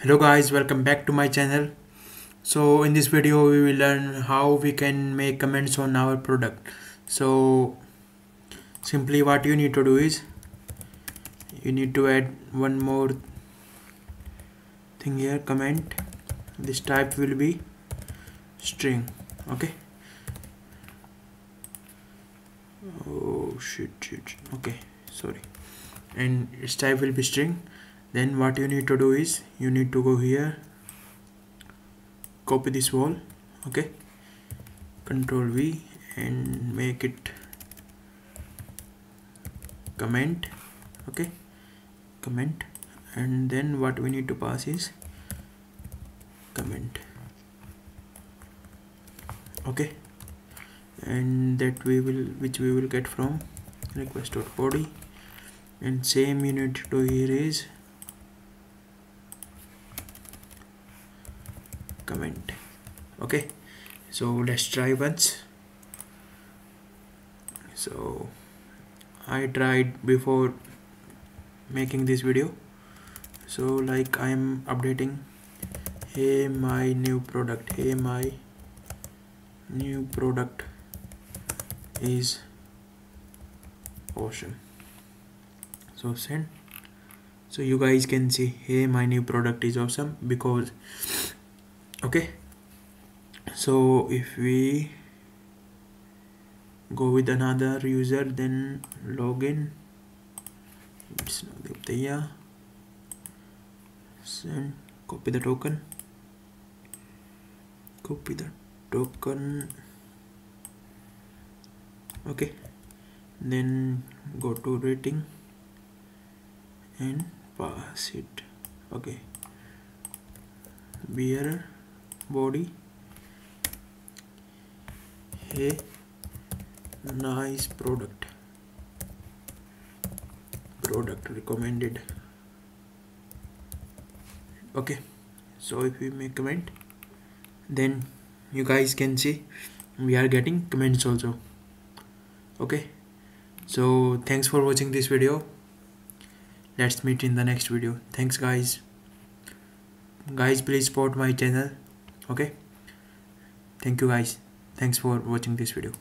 Hello guys, welcome back to my channel. So in this video we will learn how we can make comments on our product. So simply what you need to do is you need to add one more thing here, comment. This type will be string. Okay. Oh shit. Okay, sorry. And its type will be string. Then what you need to do is you need to go here, copy this whole, okay, Ctrl+V, and make it comment, okay, comment, and then what we need to pass is comment, okay, and that we will get from request.body, and same you need to do here is comment. Okay, so let's try once. So I tried before making this video, so like I'm updating, hey my new product is awesome. So send. So you guys can see, hey my new product is awesome, because okay, so if we go with another user, then login, it's not Devtaiya, send, copy the token, okay, then go to rating and pass it, okay, bearer body, hey nice product recommended. Okay, so if we make comment, then you guys can see we are getting comments also. Okay, so thanks for watching this video. Let's meet in the next video. Thanks guys, please support my channel. Okay, thank you guys, thanks for watching this video.